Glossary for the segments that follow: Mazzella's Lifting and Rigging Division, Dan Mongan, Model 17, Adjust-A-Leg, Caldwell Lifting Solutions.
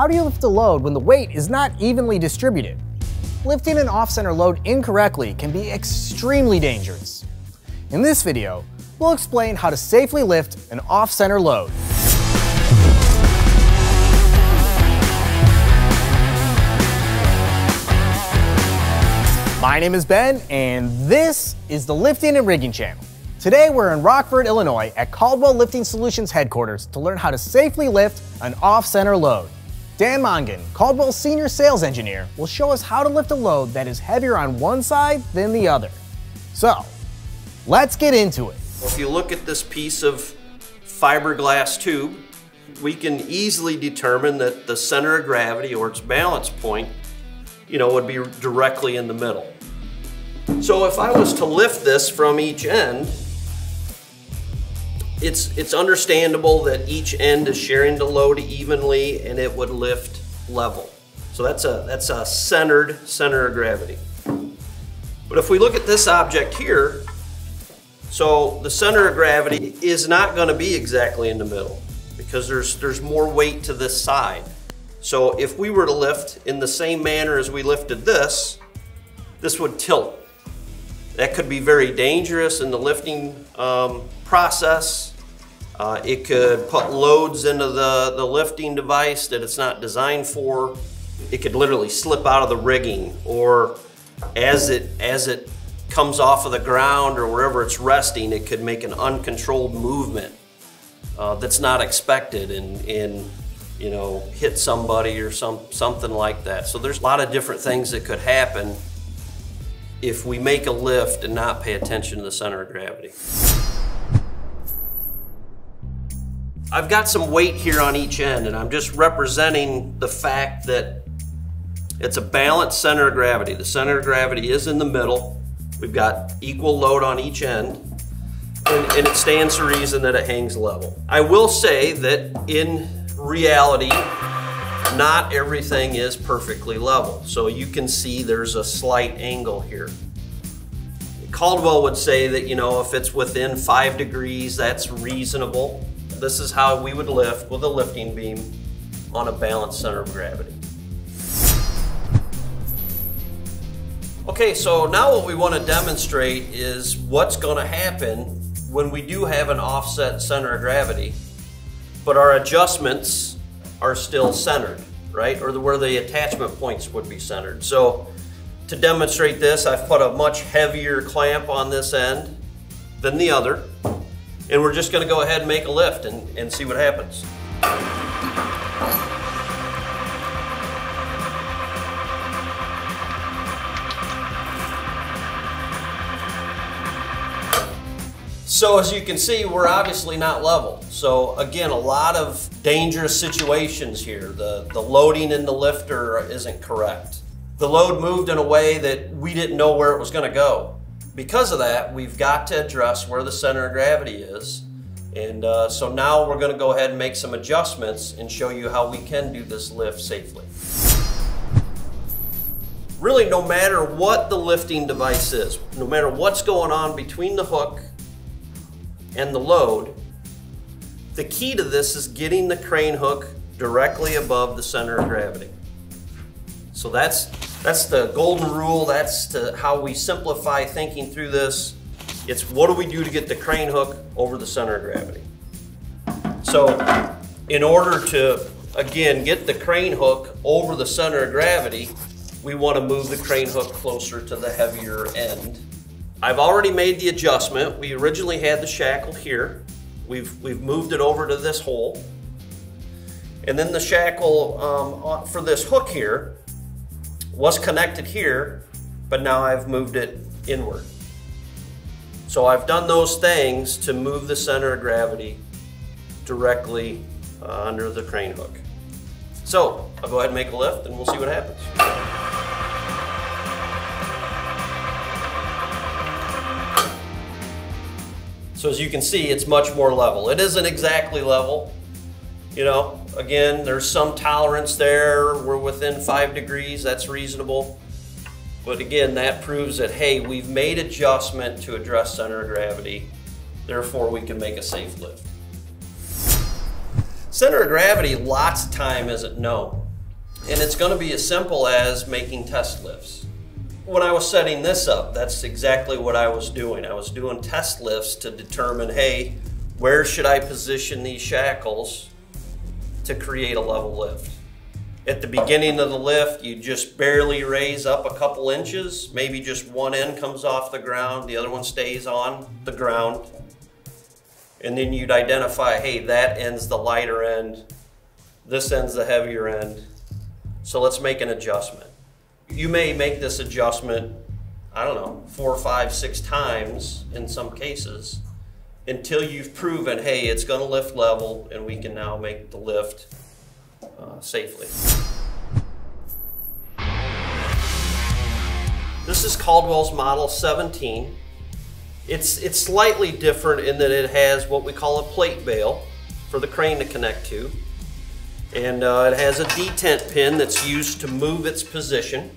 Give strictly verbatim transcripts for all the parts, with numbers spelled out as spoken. How do you lift a load when the weight is not evenly distributed? Lifting an off-center load incorrectly can be extremely dangerous. In this video, we'll explain how to safely lift an off-center load. My name is Ben, and this is the Lifting and Rigging Channel. Today we're in Rockford, Illinois at Caldwell Lifting Solutions headquarters to learn how to safely lift an off-center load. Dan Mongan, Caldwell's senior sales engineer, will show us how to lift a load that is heavier on one side than the other. So, let's get into it. Well, if you look at this piece of fiberglass tube, we can easily determine that the center of gravity, or its balance point, you know, would be directly in the middle. So if I was to lift this from each end, It's, it's understandable that each end is sharing the load evenly and it would lift level. So that's a, that's a centered center of gravity. But if we look at this object here, so the center of gravity is not going to be exactly in the middle because there's, there's more weight to this side. So if we were to lift in the same manner as we lifted this, this would tilt. That could be very dangerous in the lifting um, process. Uh, it could put loads into the, the lifting device that it's not designed for. It could literally slip out of the rigging, or as it, as it comes off of the ground or wherever it's resting, it could make an uncontrolled movement uh, that's not expected and, and you know, hit somebody or some, something like that. So there's a lot of different things that could happen if we make a lift and not pay attention to the center of gravity. I've got some weight here on each end, and I'm just representing the fact that it's a balanced center of gravity. The center of gravity is in the middle. We've got equal load on each end, and, and it stands to reason that it hangs level. I will say that in reality, not everything is perfectly level. So you can see there's a slight angle here. Caldwell would say that, you know, if it's within five degrees, that's reasonable. This is how we would lift with a lifting beam on a balanced center of gravity. Okay, so now what we want to demonstrate is what's going to happen when we do have an offset center of gravity, but our adjustments are still centered, right? Or where the attachment points would be centered. So to demonstrate this, I've put a much heavier clamp on this end than the other. And we're just going to go ahead and make a lift and, and see what happens. So as you can see, we're obviously not level. So again, a lot of dangerous situations here. The, the loading in the lifter isn't correct. The load moved in a way that we didn't know where it was going to go. Because of that, we've got to address where the center of gravity is. And uh, so now we're going to go ahead and make some adjustments and show you how we can do this lift safely. Really, no matter what the lifting device is, no matter what's going on between the hook and the load, the key to this is getting the crane hook directly above the center of gravity. So that's That's the golden rule. That's to how we simplify thinking through this. It's what do we do to get the crane hook over the center of gravity? So in order to, again, get the crane hook over the center of gravity, we want to move the crane hook closer to the heavier end. I've already made the adjustment. We originally had the shackle here. We've, we've moved it over to this hole. And then the shackle um, for this hook here was connected here, but now I've moved it inward. So I've done those things to move the center of gravity directly uh, under the crane hook. So I'll go ahead and make a lift and we'll see what happens. So as you can see, it's much more level. It isn't exactly level. You know, again, there's some tolerance there. We're within five degrees, that's reasonable. But again, that proves that, hey, we've made adjustment to address center of gravity, therefore we can make a safe lift. Center of gravity, lots of time isn't known. And it's going to be as simple as making test lifts. When I was setting this up, that's exactly what I was doing. I was doing test lifts to determine, hey, where should I position these shackles to create a level lift? At the beginning of the lift, you just barely raise up a couple inches. Maybe just one end comes off the ground, the other one stays on the ground. And then you'd identify, hey, that end's the lighter end, this end's the heavier end. So let's make an adjustment. You may make this adjustment, I don't know, four, five, six times in some cases, until you've proven, hey, it's gonna lift level and we can now make the lift uh, safely. This is Caldwell's Model seventeen. It's, it's slightly different in that it has what we call a plate bail for the crane to connect to. And uh, it has a detent pin that's used to move its position.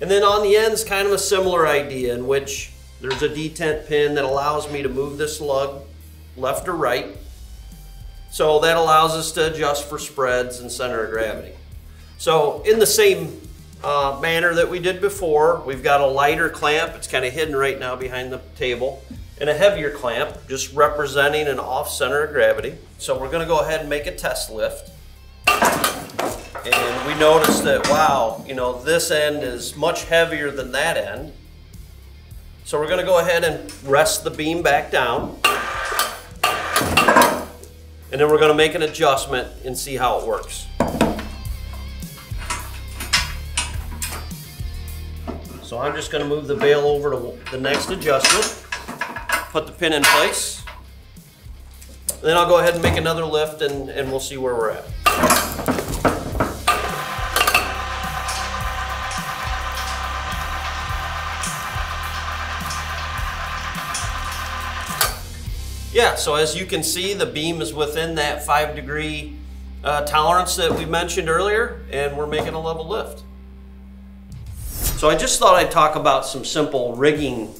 And then on the end's kind of a similar idea in which there's a detent pin that allows me to move this lug left or right. So that allows us to adjust for spreads and center of gravity. So in the same uh, manner that we did before, we've got a lighter clamp. It's kind of hidden right now behind the table. And a heavier clamp, just representing an off center of gravity. So we're gonna go ahead and make a test lift. And we noticed that, wow, you know, this end is much heavier than that end. So we're going to go ahead and rest the beam back down. And then we're going to make an adjustment and see how it works. So I'm just going to move the bail over to the next adjustment, put the pin in place. And then I'll go ahead and make another lift and, and we'll see where we're at. Yeah, so as you can see, the beam is within that five degree uh, tolerance that we mentioned earlier, and we're making a level lift. So I just thought I'd talk about some simple rigging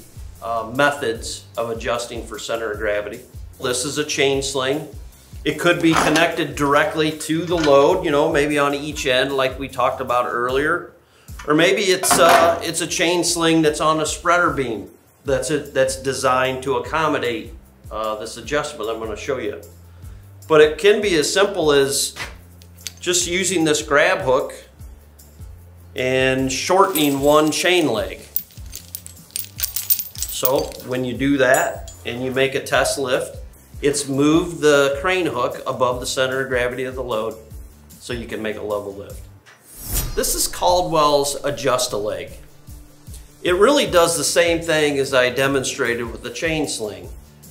uh, methods of adjusting for center of gravity. This is a chain sling. It could be connected directly to the load, you know, maybe on each end like we talked about earlier. Or maybe it's, uh, it's a chain sling that's on a spreader beam that's, a, that's designed to accommodate Uh, this adjustment I'm going to show you. But it can be as simple as just using this grab hook and shortening one chain leg. So when you do that and you make a test lift, it's moved the crane hook above the center of gravity of the load so you can make a level lift. This is Caldwell's Adjust-A-Leg. It really does the same thing as I demonstrated with the chain sling,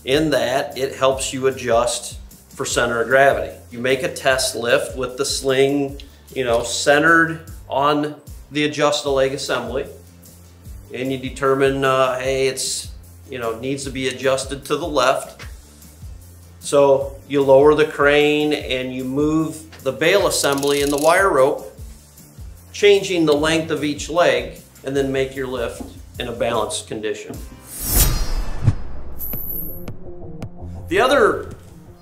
in that it helps you adjust for center of gravity. You make a test lift with the sling, you know, centered on the Adjust-A-Leg assembly, and you determine, uh, hey, it's, you know, needs to be adjusted to the left. So you lower the crane and you move the bail assembly and the wire rope, changing the length of each leg, and then make your lift in a balanced condition. The other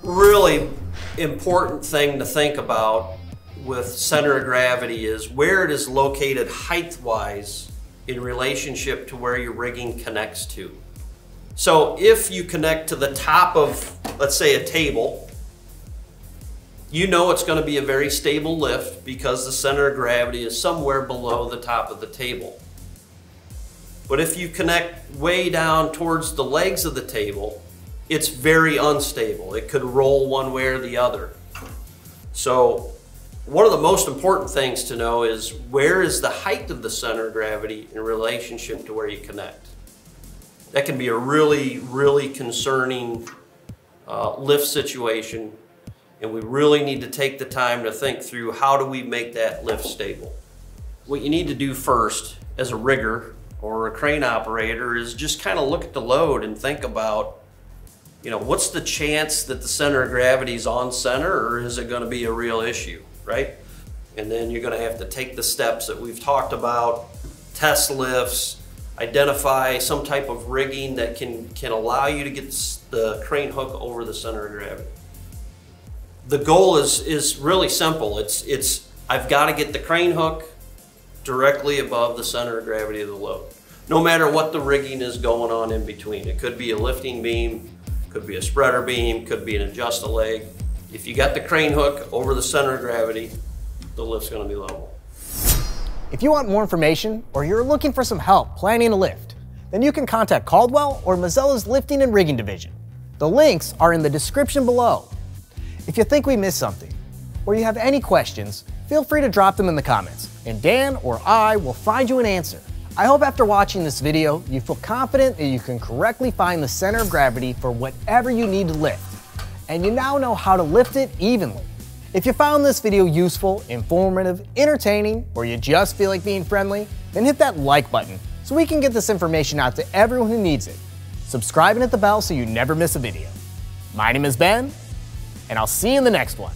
really important thing to think about with center of gravity is where it is located height-wise in relationship to where your rigging connects to. So if you connect to the top of, let's say, a table, you know it's going to be a very stable lift because the center of gravity is somewhere below the top of the table. But if you connect way down towards the legs of the table, it's very unstable. It could roll one way or the other. So one of the most important things to know is where is the height of the center of gravity in relationship to where you connect. That can be a really, really concerning uh, lift situation, and we really need to take the time to think through how do we make that lift stable. What you need to do first as a rigger or a crane operator is just kind of look at the load and think about, you know, what's the chance that the center of gravity is on center, or is it going to be a real issue, right? And then you're going to have to take the steps that we've talked about, test lifts, identify some type of rigging that can, can allow you to get the crane hook over the center of gravity. The goal is, is really simple. It's, it's I've got to get the crane hook directly above the center of gravity of the load, no matter what the rigging is going on in between. It could be a lifting beam, could be a spreader beam, could be an adjust-a-leg. If you got the crane hook over the center of gravity, the lift's going to be level. If you want more information or you're looking for some help planning a lift, then you can contact Caldwell or Mazzella's Lifting and Rigging Division. The links are in the description below. If you think we missed something or you have any questions, feel free to drop them in the comments and Dan or I will find you an answer. I hope after watching this video, you feel confident that you can correctly find the center of gravity for whatever you need to lift, and you now know how to lift it evenly. If you found this video useful, informative, entertaining, or you just feel like being friendly, then hit that like button so we can get this information out to everyone who needs it. Subscribe and hit the bell so you never miss a video. My name is Ben, and I'll see you in the next one.